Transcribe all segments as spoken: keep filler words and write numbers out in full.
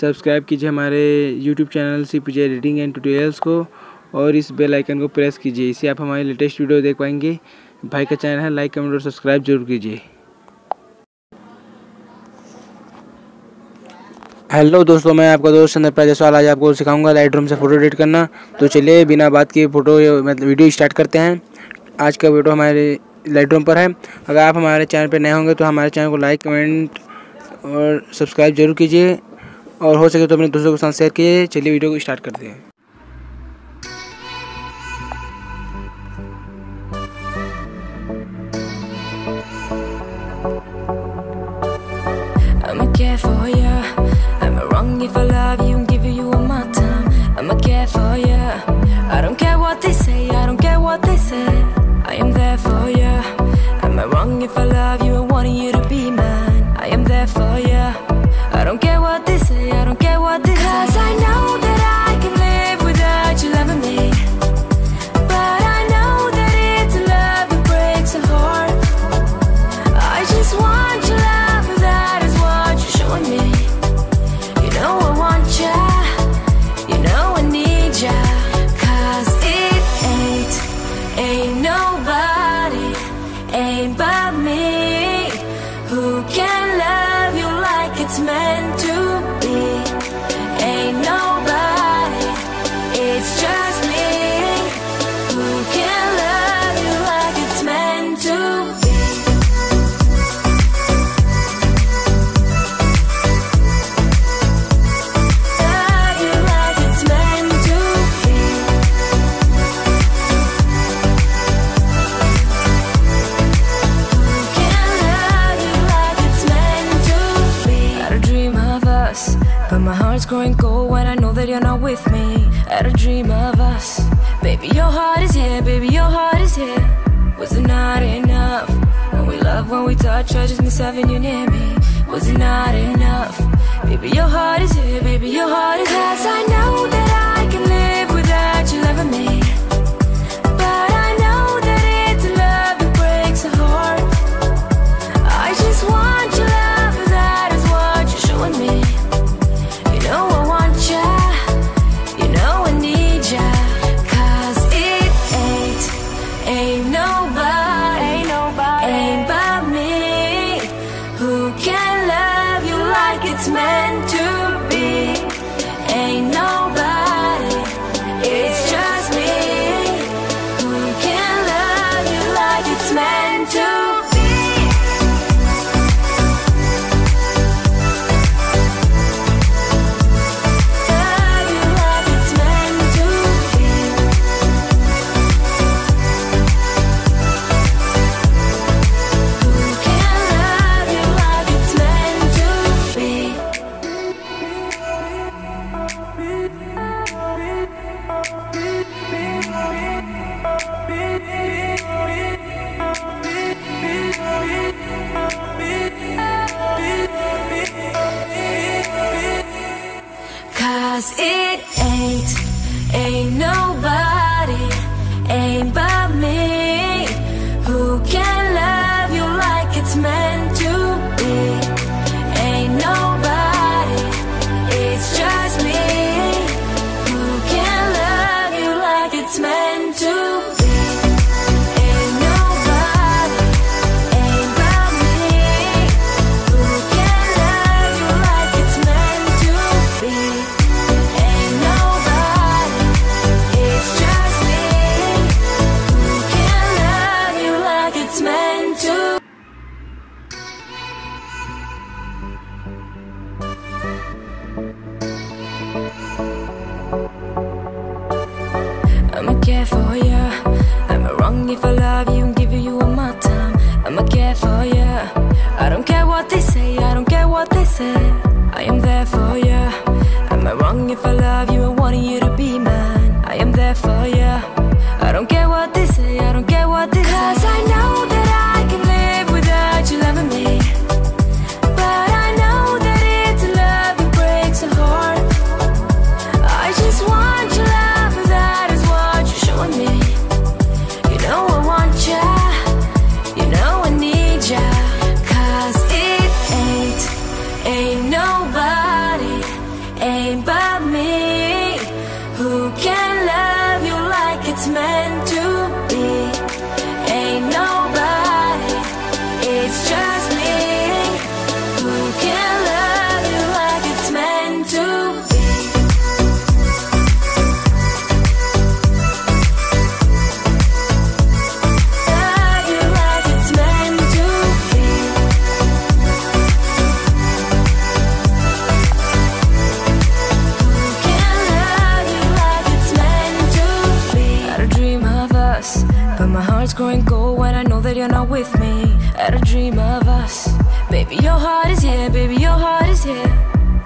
Subscribe कीजिए हमारे YouTube channel CPG editing and tutorials को और इस बेल आइकन को प्रेस कीजिए। इससे आप हमारे लेटेस्ट वीडियो देख पाएंगे। भाई का चैनल है, लाइक कमेंट और सब्सक्राइब जरूर कीजिए। हेलो दोस्तों, मैं आपका दोस्त संदीप जायसवाल। आज आपको सिखाऊंगा लाइटरूम से फ़ोटो एडिट करना। तो चलिए बिना बात किए फ़ोटो मतलब वीडियो स्टार्ट करते हैं। आज का वीडियो हमारे लाइटरूम पर है। अगर आप हमारे चैनल पर नए होंगे तो हमारे चैनल को लाइक कमेंट और सब्सक्राइब जरूर कीजिए और हो सके तो अपने दोस्तों के साथ शेयर कीजिए। चलिए वीडियो को स्टार्ट करते हैं। If I love you and give you all my time, I'ma care for you. I don't care what they say, I don't care what they say. I am there for you. Am I wrong if I love you and want you to be mine? I am there for you. I don't care what they say, I don't care what they say. Cause I know that I can live without you loving me, but I know that it's a love that breaks a heart. I just want your love, and that is what you're showing me. It's meant to be. Ain't nobody, it's just me, who can love you like it's meant to be. Love you like it's meant to be. Who can love you like it's meant to be. Had a dream of us, but my heart's growing cold when I know that you're not with me. Had a dream of us, baby, your heart is here, baby, your heart is here. Was it not enough? When we love, when we touch, I just miss having you near me. Was it not enough? Baby, your heart is here, baby, your heart is here. 'Cause I know that I can live without you loving me, but I know that it's a love that breaks a heart. I just want your love, and that is what you're showing me. You know I want ya, you know I need ya. 'Cause it ain't, ain't nobody, ain't nobody, ain't but me, who can love you like it's meant to be. Ain't nobody, it's just me, who can love you like it's meant to be. Love you like it's meant to be. Who can love you like it's meant to be? Cause it ain't, ain't nobody, ain't but me, who can love you like it's meant to be. Ain't nobody, it's just me, who can love you like it's meant to be. Ain't nobody, ain't but me, who can love you like it's meant to be. Ain't nobody, it's just me, who can love you like it's meant to. I'ma care for you. Am I wrong if I love you and give you all my time? I'ma care for you. I don't care what they say, I don't care what they say. I am there for you. Am I wrong if I love you and want you to be mine? I am there for you. I don't care what they say, I don't care what they say. 'Cause I know that I can live without you loving me, but I know that it's a love that breaks a heart. I just want your love, and that is what you're showing me. You know I want ya, you know I need ya. 'Cause it ain't, ain't nobody, It's just me who can love you like it's meant to be. Love you like it's meant to be. Who can love you like it's meant to be. Had a dream of us, but my heart's growing cold when I know that you're not with me. Had a dream of us, baby, your heart is here, baby, your heart is here.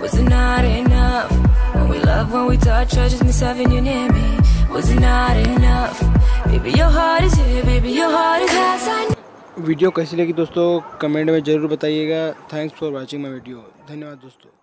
Was it not enough? When we love, when we touch, I just miss having you near me. Was it not enough? Baby, your heart is here, baby, your heart is here. Video कैसी लगी दोस्तों comment में ज़रूर बताइएगा. Thanks for watching my video. धन्यवाद दोस्तों.